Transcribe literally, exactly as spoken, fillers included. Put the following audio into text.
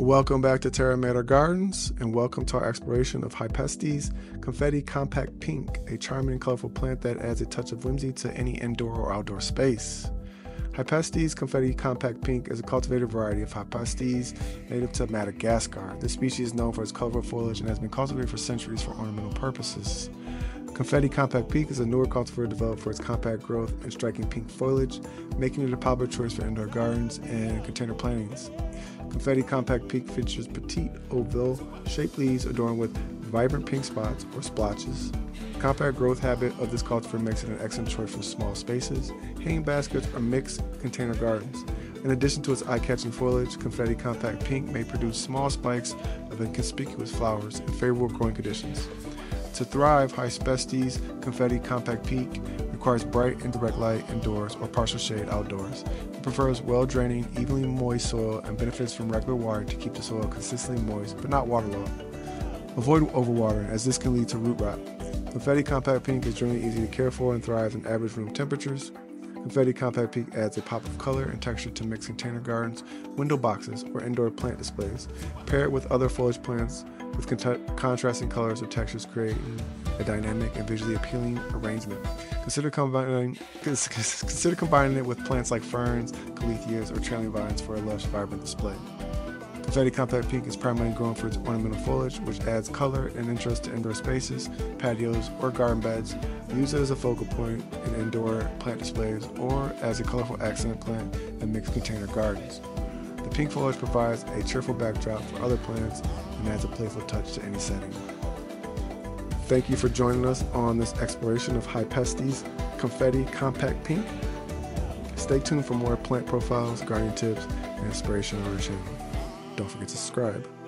Welcome back to Terra Mater Gardens, and welcome to our exploration of Hypoestes Confetti Compact Pink, a charming and colorful plant that adds a touch of whimsy to any indoor or outdoor space. Hypoestes Confetti Compact Pink is a cultivated variety of Hypoestes native to Madagascar. This species is known for its colorful foliage and has been cultivated for centuries for ornamental purposes. Confetti Compact Pink is a newer cultivar developed for its compact growth and striking pink foliage, making it a popular choice for indoor gardens and container plantings. Confetti Compact Pink features petite, oval-shaped leaves adorned with vibrant pink spots or splotches. The compact growth habit of this cultivar makes it an excellent choice for small spaces, hanging baskets, or mixed container gardens. In addition to its eye-catching foliage, Confetti Compact Pink may produce small spikes of inconspicuous flowers in favorable growing conditions. To thrive, Hypoestes Confetti Compact Pink requires bright and direct light indoors or partial shade outdoors. It prefers well-draining, evenly moist soil and benefits from regular water to keep the soil consistently moist but not waterlogged. Avoid overwatering, as this can lead to root rot. Confetti Compact Pink is generally easy to care for and thrives in average room temperatures. Confetti Compact Pink adds a pop of color and texture to mixed container gardens, window boxes, or indoor plant displays. Pair it with other foliage plants with cont contrasting colors or textures, creating a dynamic and visually appealing arrangement. Consider combining, consider combining it with plants like ferns, calatheas, or trailing vines for a lush, vibrant display. Confetti Compact Pink is primarily grown for its ornamental foliage, which adds color and interest to indoor spaces, patios, or garden beds. Use it as a focal point in indoor plant displays or as a colorful accent plant in mixed container gardens. The pink foliage provides a cheerful backdrop for other plants and adds a playful touch to any setting. Thank you for joining us on this exploration of Hypoestes Confetti Compact Pink. Stay tuned for more plant profiles, gardening tips, and inspiration on our channel. Don't forget to subscribe.